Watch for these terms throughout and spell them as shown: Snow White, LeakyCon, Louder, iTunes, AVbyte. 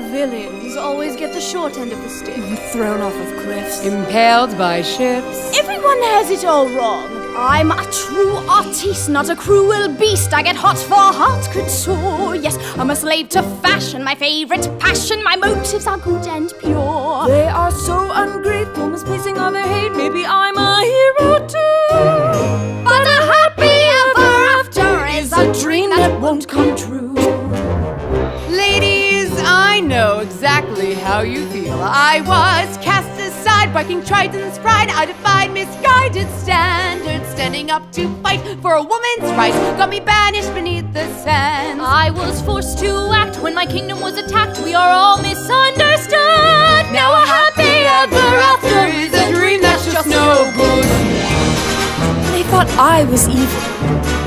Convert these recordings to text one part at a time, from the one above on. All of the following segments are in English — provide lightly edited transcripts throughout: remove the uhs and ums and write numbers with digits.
Villains always get the short end of the stick. Thrown off of cliffs. Impaled by ships. Everyone has it all wrong. I'm a true artiste, not a cruel beast. I get hot for heart could soar. Yes, I'm a slave to fashion, my favorite passion. My motives are good and pure. They are so ungrateful, misplacing all their hate. Maybe I'm a hero too. But a happy ever after is a dream that won't come true. Ladies, I know exactly how you feel. I was cast aside by King Triton's pride. I defied misguided standards, standing up to fight for a woman's rights. Got me banished beneath the sands. I was forced to act when my kingdom was attacked. We are all misunderstood. Now a happy ever after is a dream that's just no good. They thought I was evil,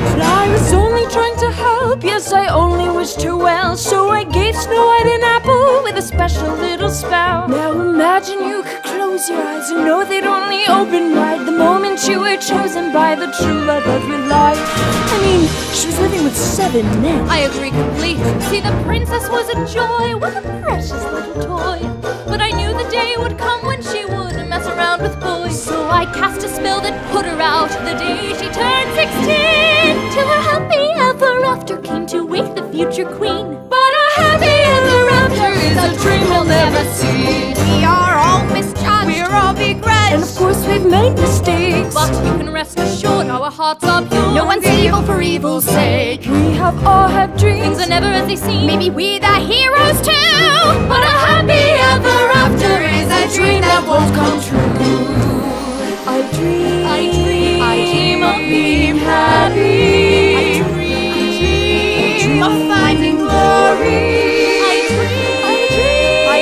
but I was only trying to help. Yes, I only wished her well. So I gave Snow White an apple with a special little spell. Now imagine you could close your eyes and know they'd only open wide the moment you were chosen by the true love of your life. I mean, she was living with 7 men. I agree completely. See, the princess was a joy, was a precious little toy. But I knew the day would come when she wouldn't mess around with boys. So I cast a spell that put her out the day she turned 16. Till her happy ever after came to wake the future queen. But a happy ever after is a dream we'll never see. We are all misjudged, we're all begrudged, and of course we've made mistakes. But you can rest assured our hearts are pure. No one's evil for evil's sake. We have all had dreams, things are never as they seem. Maybe we're the heroes too. But a happy ever after is a dream that won't come true. I dream of being happy. I dream of finding glory. I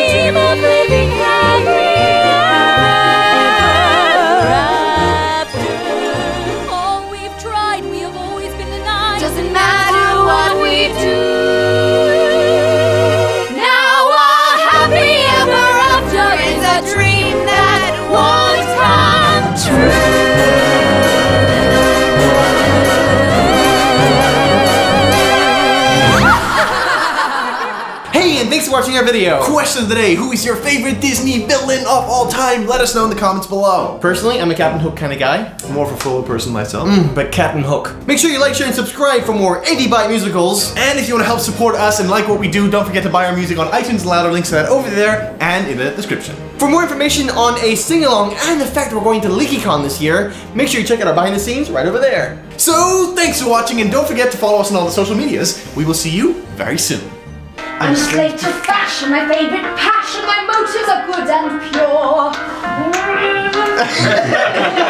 dream of living happy ever after. All we've tried, we have always been denied. Doesn't matter what we do. Now a happy ever after is a dream that won't come true. Thanks for watching our video. Question of the day: who is your favorite Disney villain of all time? Let us know in the comments below. Personally, I'm a Captain Hook kind of guy. More of a full person myself. But Captain Hook. Make sure you like, share, and subscribe for more AVbyte musicals. And if you want to help support us and like what we do, don't forget to buy our music on iTunes and louder. Links to that over there and in the description. For more information on a sing-along and the fact that we're going to LeakyCon this year, make sure you check out our behind the scenes right over there. So thanks for watching, and don't forget to follow us on all the social medias. We will see you very soon. I'm a slave to fashion, my favorite passion, my motives are good and pure.